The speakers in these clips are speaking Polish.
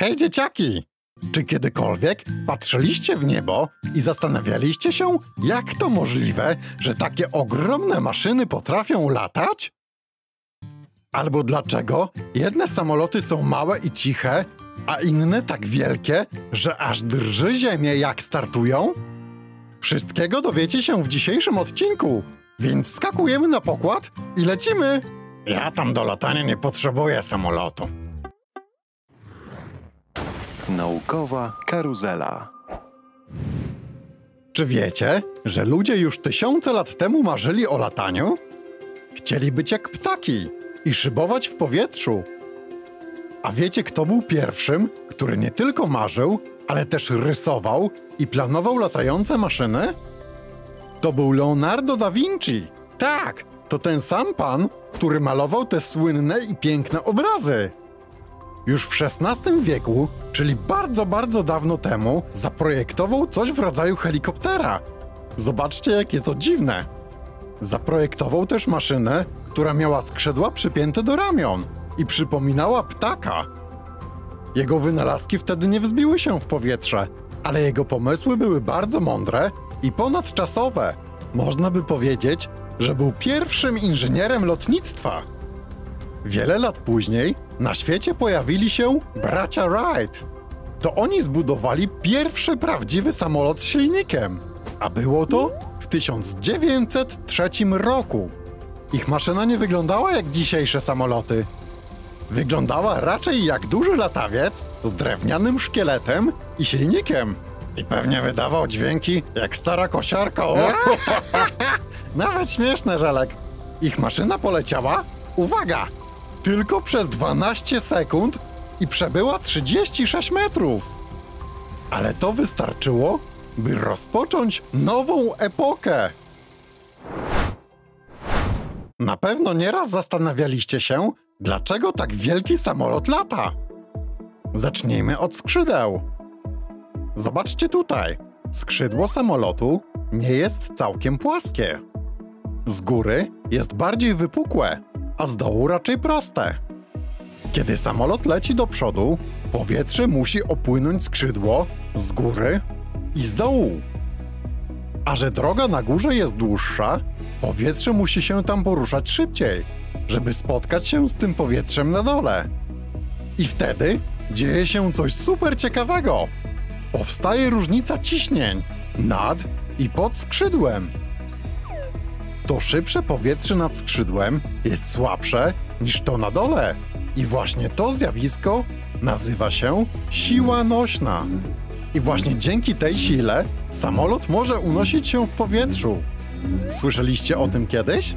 Hej dzieciaki! Czy kiedykolwiek patrzyliście w niebo i zastanawialiście się, jak to możliwe, że takie ogromne maszyny potrafią latać? Albo dlaczego jedne samoloty są małe i ciche, a inne tak wielkie, że aż drży ziemię, jak startują? Wszystkiego dowiecie się w dzisiejszym odcinku, więc skakujemy na pokład i lecimy! Ja tam do latania nie potrzebuję samolotu. Naukowa karuzela. Czy wiecie, że ludzie już tysiące lat temu marzyli o lataniu? Chcieli być jak ptaki i szybować w powietrzu. A wiecie, kto był pierwszym, który nie tylko marzył, ale też rysował i planował latające maszyny? To był Leonardo da Vinci. Tak, to ten sam pan, który malował te słynne i piękne obrazy. Już w XVI wieku, czyli bardzo, bardzo dawno temu, zaprojektował coś w rodzaju helikoptera. Zobaczcie, jakie to dziwne. Zaprojektował też maszynę, która miała skrzydła przypięte do ramion i przypominała ptaka. Jego wynalazki wtedy nie wzbiły się w powietrze, ale jego pomysły były bardzo mądre i ponadczasowe. Można by powiedzieć, że był pierwszym inżynierem lotnictwa. Wiele lat później na świecie pojawili się bracia Wright. To oni zbudowali pierwszy prawdziwy samolot z silnikiem, a było to w 1903 roku. Ich maszyna nie wyglądała jak dzisiejsze samoloty. Wyglądała raczej jak duży latawiec z drewnianym szkieletem i silnikiem. I pewnie wydawał dźwięki jak stara kosiarka. O! Nawet śmieszny żelek. Ich maszyna poleciała, uwaga, tylko przez 12 sekund i przebyła 36 metrów. Ale to wystarczyło, by rozpocząć nową epokę. Na pewno nieraz zastanawialiście się, dlaczego tak wielki samolot lata? Zacznijmy od skrzydeł. Zobaczcie tutaj. Skrzydło samolotu nie jest całkiem płaskie. Z góry jest bardziej wypukłe, a z dołu raczej proste. Kiedy samolot leci do przodu, powietrze musi opłynąć skrzydło z góry i z dołu. A że droga na górze jest dłuższa, powietrze musi się tam poruszać szybciej, żeby spotkać się z tym powietrzem na dole. I wtedy dzieje się coś super ciekawego. Powstaje różnica ciśnień nad i pod skrzydłem. To szybsze powietrze nad skrzydłem jest słabsze niż to na dole. I właśnie to zjawisko nazywa się siła nośna. I właśnie dzięki tej sile samolot może unosić się w powietrzu. Słyszeliście o tym kiedyś?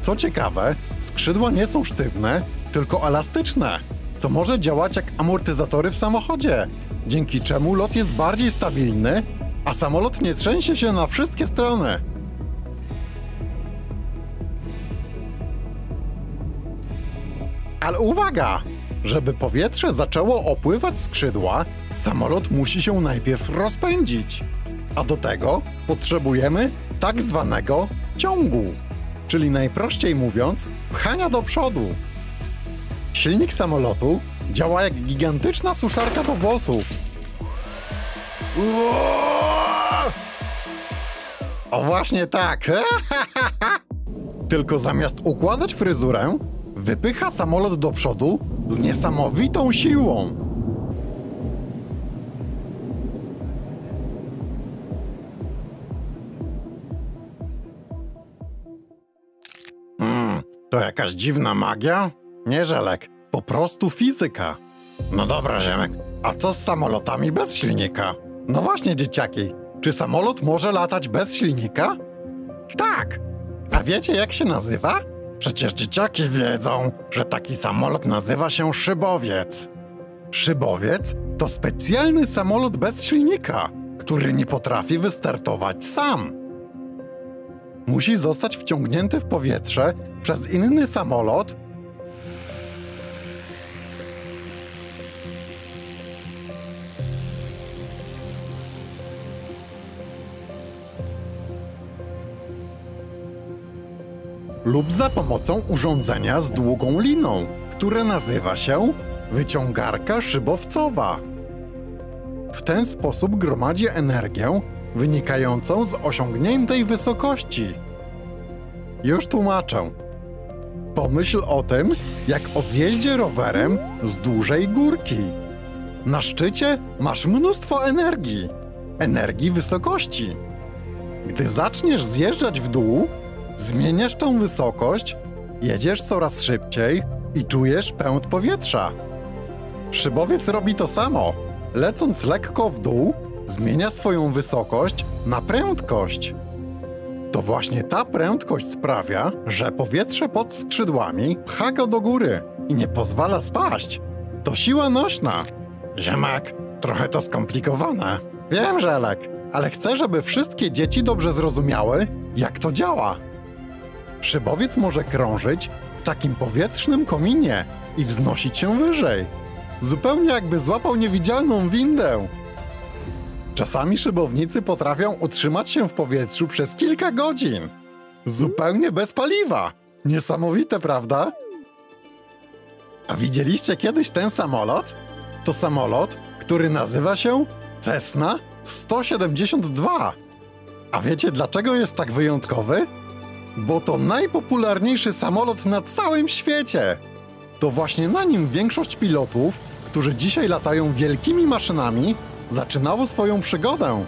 Co ciekawe, skrzydła nie są sztywne, tylko elastyczne, co może działać jak amortyzatory w samochodzie, dzięki czemu lot jest bardziej stabilny, a samolot nie trzęsie się na wszystkie strony. Ale uwaga! Żeby powietrze zaczęło opływać skrzydła, samolot musi się najpierw rozpędzić. A do tego potrzebujemy tak zwanego ciągu, czyli najprościej mówiąc, pchania do przodu. Silnik samolotu działa jak gigantyczna suszarka do włosów. O właśnie tak! Tylko zamiast układać fryzurę, wypycha samolot do przodu z niesamowitą siłą. To jakaś dziwna magia? Nie, Żelek, po prostu fizyka. No dobra, Ziemek, a co z samolotami bez silnika? No właśnie, dzieciaki, czy samolot może latać bez silnika? Tak! A wiecie, jak się nazywa? Przecież dzieciaki wiedzą, że taki samolot nazywa się szybowiec. Szybowiec to specjalny samolot bez silnika, który nie potrafi wystartować sam. Musi zostać wciągnięty w powietrze przez inny samolot lub za pomocą urządzenia z długą liną, które nazywa się wyciągarka szybowcowa. W ten sposób gromadzi energię wynikającą z osiągniętej wysokości. Już tłumaczę. Pomyśl o tym, jak o zjeździe rowerem z dużej górki. Na szczycie masz mnóstwo energii, wysokości. Gdy zaczniesz zjeżdżać w dół, zmieniasz tą wysokość, jedziesz coraz szybciej i czujesz pęd powietrza. Szybowiec robi to samo. Lecąc lekko w dół, zmienia swoją wysokość na prędkość. To właśnie ta prędkość sprawia, że powietrze pod skrzydłami pcha go do góry i nie pozwala spaść. To siła nośna. Ziemek, trochę to skomplikowane. Wiem, Żelek, ale chcę, żeby wszystkie dzieci dobrze zrozumiały, jak to działa. Szybowiec może krążyć w takim powietrznym kominie i wznosić się wyżej. Zupełnie jakby złapał niewidzialną windę. Czasami szybownicy potrafią utrzymać się w powietrzu przez kilka godzin. Zupełnie bez paliwa. Niesamowite, prawda? A widzieliście kiedyś ten samolot? To samolot, który nazywa się Cessna 172. A wiecie, dlaczego jest tak wyjątkowy? Bo to najpopularniejszy samolot na całym świecie. To właśnie na nim większość pilotów, którzy dzisiaj latają wielkimi maszynami, zaczynało swoją przygodę.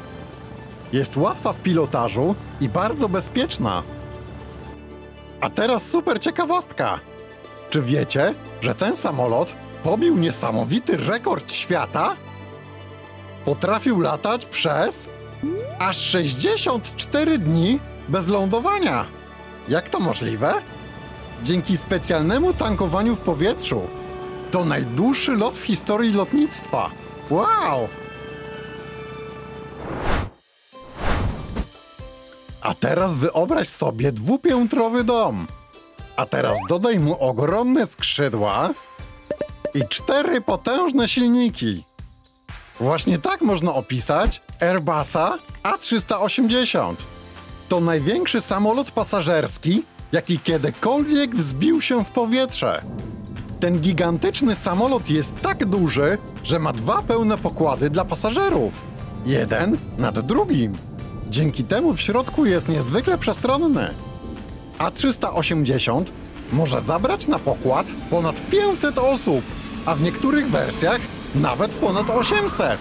Jest łatwa w pilotażu i bardzo bezpieczna. A teraz super ciekawostka. Czy wiecie, że ten samolot pobił niesamowity rekord świata? Potrafił latać przez aż 64 dni bez lądowania. Jak to możliwe? Dzięki specjalnemu tankowaniu w powietrzu. To najdłuższy lot w historii lotnictwa. Wow! A teraz wyobraź sobie dwupiętrowy dom. A teraz dodaj mu ogromne skrzydła i 4 potężne silniki. Właśnie tak można opisać Airbusa A380. To największy samolot pasażerski, jaki kiedykolwiek wzbił się w powietrze. Ten gigantyczny samolot jest tak duży, że ma 2 pełne pokłady dla pasażerów. Jeden nad drugim. Dzięki temu w środku jest niezwykle przestronny. A380 może zabrać na pokład ponad 500 osób, a w niektórych wersjach nawet ponad 800.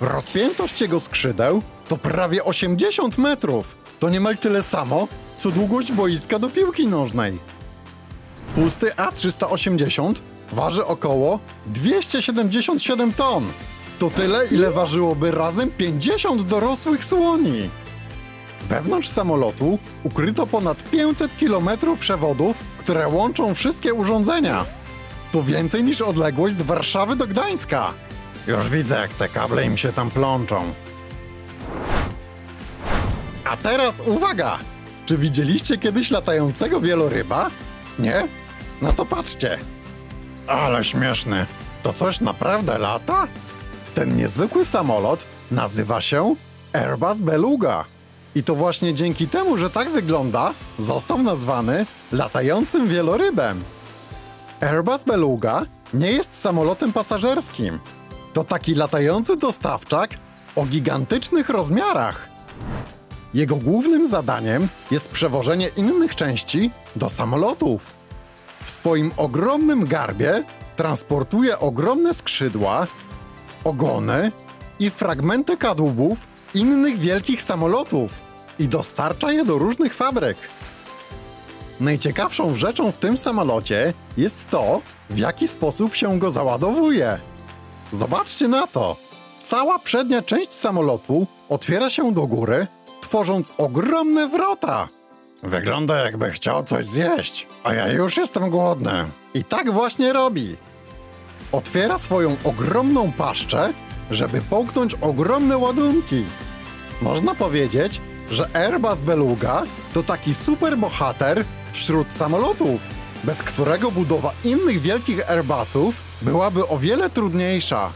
Rozpiętość jego skrzydeł to prawie 80 metrów. To niemal tyle samo, co długość boiska do piłki nożnej. Pusty A380 waży około 277 ton. To tyle, ile ważyłoby razem 50 dorosłych słoni. Wewnątrz samolotu ukryto ponad 500 km przewodów, które łączą wszystkie urządzenia. To więcej niż odległość z Warszawy do Gdańska. Już widzę, jak te kable im się tam plączą. A teraz uwaga! Czy widzieliście kiedyś latającego wieloryba? Nie? No to patrzcie. Ale śmieszny. To coś naprawdę lata? Ten niezwykły samolot nazywa się Airbus Beluga. I to właśnie dzięki temu, że tak wygląda, został nazwany latającym wielorybem. Airbus Beluga nie jest samolotem pasażerskim. To taki latający dostawczak o gigantycznych rozmiarach. Jego głównym zadaniem jest przewożenie innych części do samolotów. W swoim ogromnym garbie transportuje ogromne skrzydła, ogony i fragmenty kadłubów innych wielkich samolotów i dostarcza je do różnych fabryk. Najciekawszą rzeczą w tym samolocie jest to, w jaki sposób się go załadowuje. Zobaczcie na to! Cała przednia część samolotu otwiera się do góry, tworząc ogromne wrota. Wygląda, jakby chciał coś zjeść, a ja już jestem głodny. I tak właśnie robi. Otwiera swoją ogromną paszczę, żeby połknąć ogromne ładunki. Można powiedzieć, że Airbus Beluga to taki superbohater wśród samolotów, bez którego budowa innych wielkich Airbusów byłaby o wiele trudniejsza.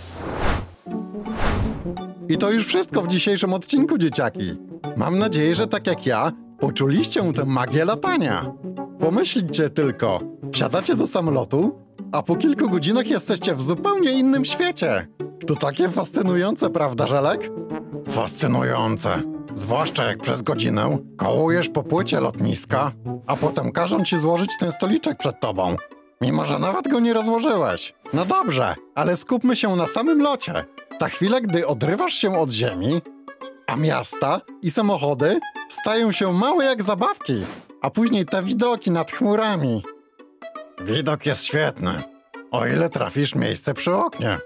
I to już wszystko w dzisiejszym odcinku, dzieciaki. Mam nadzieję, że tak jak ja, poczuliście tę magię latania. Pomyślcie tylko, wsiadacie do samolotu, a po kilku godzinach jesteście w zupełnie innym świecie. To takie fascynujące, prawda, Żelek? Fascynujące. Zwłaszcza jak przez godzinę kołujesz po płycie lotniska, a potem każą ci złożyć ten stoliczek przed tobą. Mimo, że nawet go nie rozłożyłeś. No dobrze, ale skupmy się na samym locie. Ta chwila, gdy odrywasz się od ziemi, a miasta i samochody stają się małe jak zabawki, a później te widoki nad chmurami. Widok jest świetny, o ile trafisz miejsce przy oknie.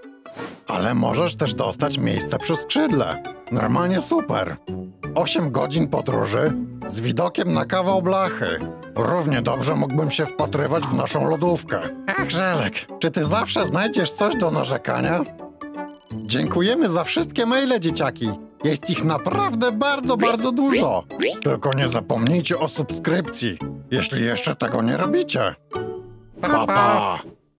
Ale możesz też dostać miejsce przy skrzydle. Normalnie super. 8 godzin podróży z widokiem na kawał blachy. Równie dobrze mógłbym się wpatrywać w naszą lodówkę. Ach, Żelek, czy ty zawsze znajdziesz coś do narzekania? Dziękujemy za wszystkie maile, dzieciaki. Jest ich naprawdę bardzo, bardzo dużo. Tylko nie zapomnijcie o subskrypcji, jeśli jeszcze tego nie robicie. Pa, pa!